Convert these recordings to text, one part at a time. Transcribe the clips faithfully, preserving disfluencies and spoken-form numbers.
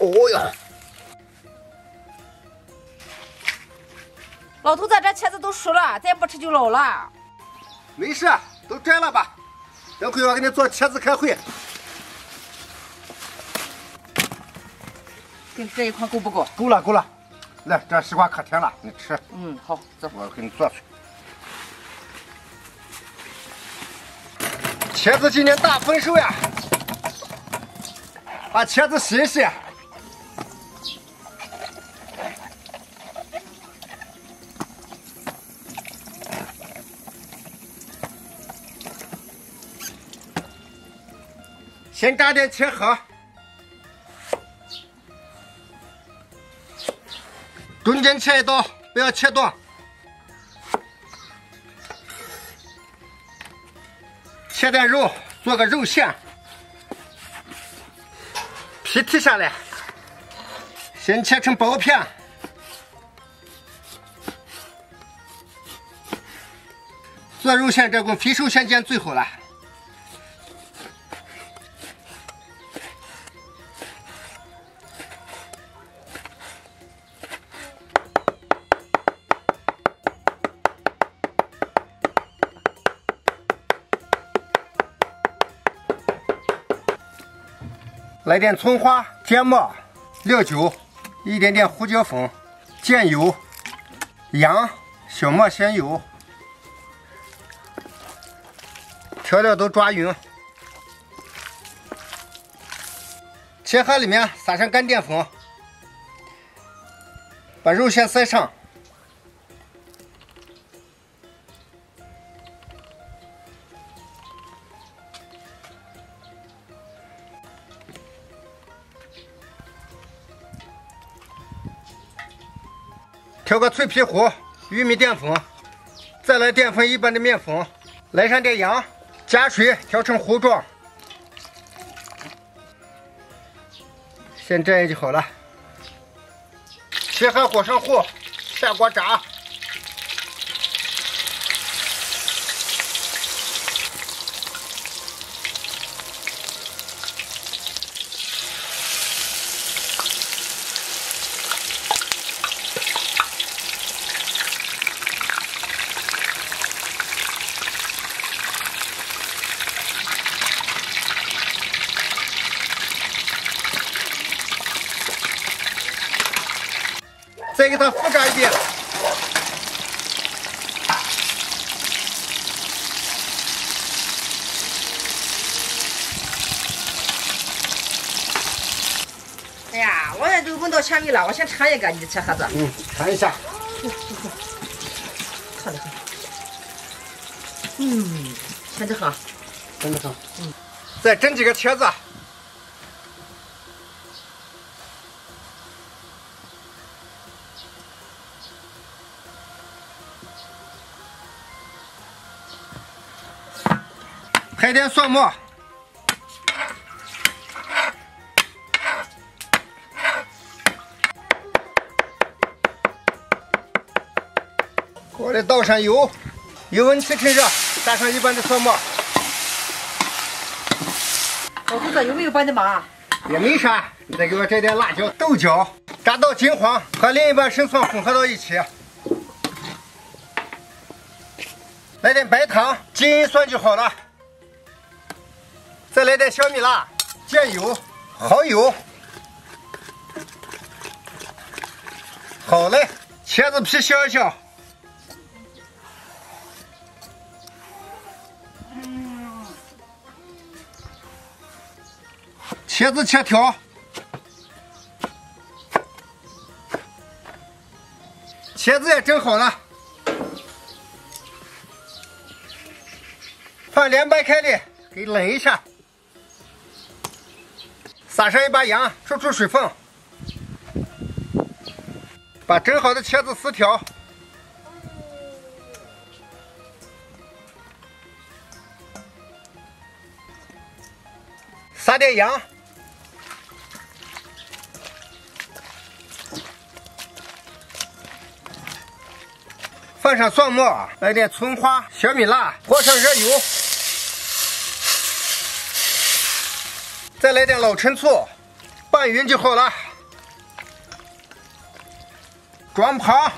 哦哟，老头子，这茄子都熟了，再不吃就老了。没事，都摘了吧。等会我给你做茄子开会。给这一筐够不够？够了，够了。来，这西瓜可甜了，你吃。嗯，好，走，我给你做去。 茄子今年大丰收呀！把茄子洗一洗，先扎点切好，中间切一刀，不要切断。 切点肉，做个肉馅，皮剔下来，先切成薄片，做肉馅这个肥瘦相间最好了。来点葱花、芥末、料酒，一点点胡椒粉、酱油、盐、小磨香油，调料都抓匀。切盒里面撒上干淀粉，把肉馅塞上，调个脆皮糊、玉米淀粉，再来淀粉一般的面粉，来上点盐，加水调成糊状，先这样就好了。切好裹上糊，下锅炸。再给它复炸一遍，哎呀，我也都闻到香味了，我先尝一个你的茄盒子。嗯，尝一下。看着很。嗯，甜得很。真的很。嗯，再蒸几个茄子。 拍点蒜末，锅里倒上油，油温七成热，加上一般的蒜末。老头子有没有帮你忙？也没啥，你再给我摘点辣椒、豆角，炸到金黄，和另一半生蒜混合到一起。来点白糖、金银蒜就好了。 再来点小米辣、酱油、蚝油。好嘞，茄子皮削一削。茄子切条。茄子也蒸好了，放凉拌开里，给冷一下。 撒上一把盐，出出水分，把蒸好的茄子撕条，撒点盐，放上蒜末，来点葱花、小米辣，泼上热油。 再来点老陈醋，拌匀就好了。转盘。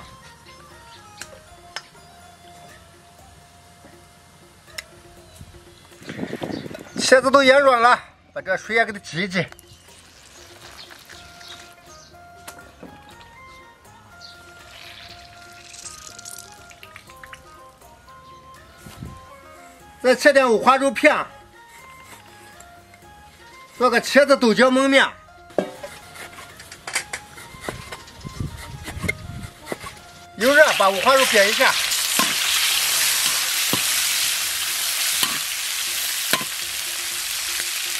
茄子都腌软了，把这水也给它挤一挤。 再切点五花肉片，做个茄子豆角焖面。油热，把五花肉煸一下。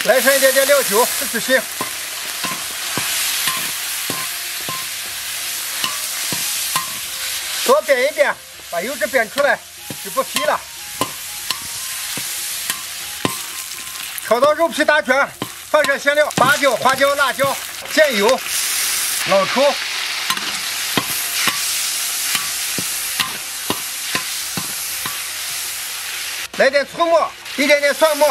来上一点点料酒，仔细。多煸一煸，把油脂煸出来就不肥了。 炒到肉皮打卷，放上香料，八角、花椒、辣椒、酱油、老抽，来点醋末，一点点蒜末，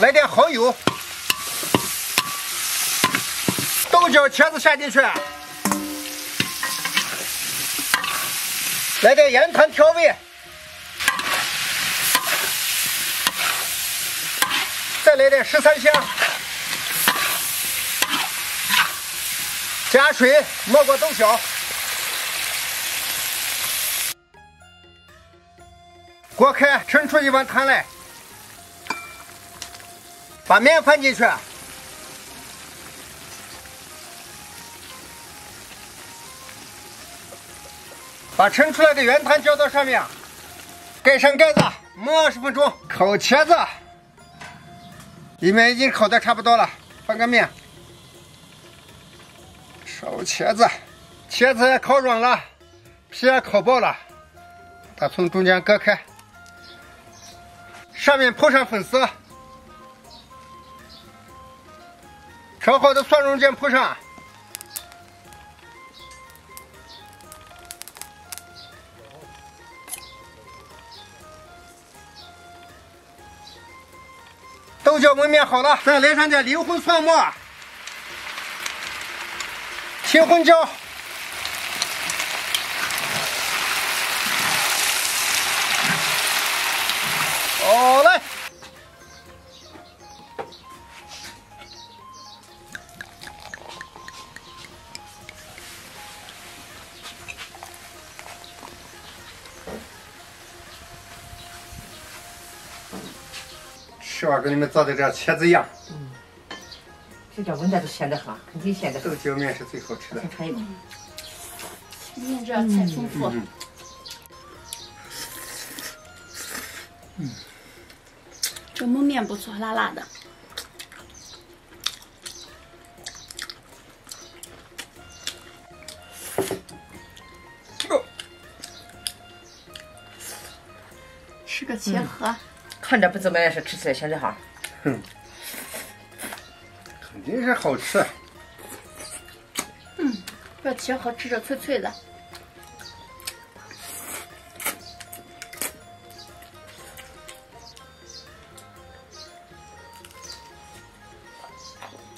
来点蚝油，豆角、茄子下进去。 来点盐糖调味，再来点十三香，加水没过豆角，锅开，盛出一碗汤来，把面放进去。 把盛出来的原汤浇到上面，盖上盖子，焖二十分钟。烤茄子，里面已经烤的差不多了，翻个面。烧茄子，茄子也烤软了，皮也烤爆了，它从中间割开，上面铺上粉丝，炒好的蒜蓉卷铺上。 豆角焖面好了，再来上点灵魂蒜末、青红椒，好嘞，吃完给你们做的这茄子样，嗯，这叫闻着都咸得很，肯定咸得很。豆角面是最好吃的。尝一口，嗯，这菜丰富。嗯，这焖面不错，辣辣的。吃个茄盒。嗯 看着不怎么样，是吃起来像这好。哼，肯定是好吃。嗯，这茄盒吃着脆脆的。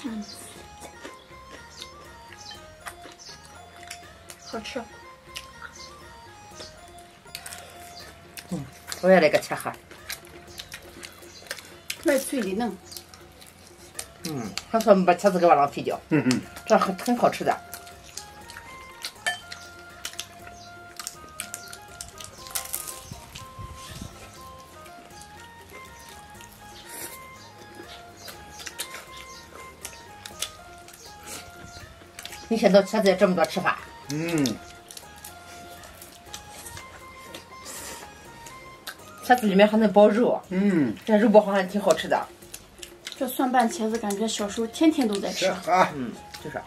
嗯，好吃。嗯，我也来个茄盒。 外脆里嫩，嗯，还说把茄子给我浪费掉，嗯嗯，这很很好吃的。没想到茄子有这么多吃法，嗯，茄子里面还能包肉，嗯，这肉包好像挺好吃的。这蒜瓣茄子感觉小时候天天都在吃。啊，嗯，就是。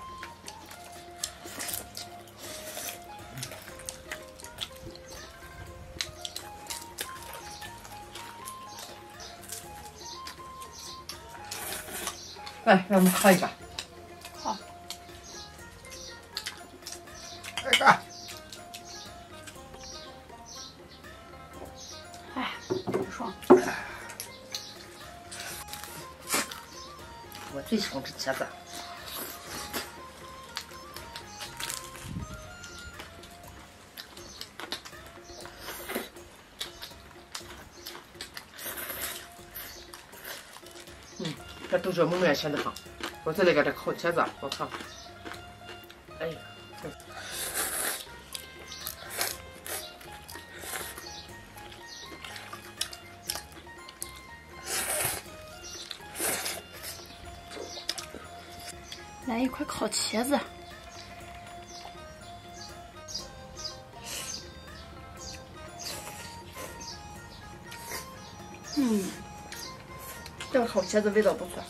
哎，让我们喝一个。好。来一个。最喜欢吃茄子。嗯，这豆角馍馍也咸得很。我再来个这烤茄子，我靠！哎呀！ 来一块烤茄子，嗯，这个烤茄子味道不错。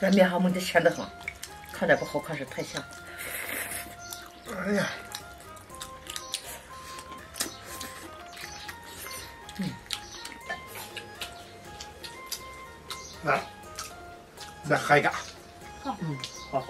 这面还没得咸得很，看着不好看是太香。 哎呀，嗯，来，再喝一个。好，嗯，好。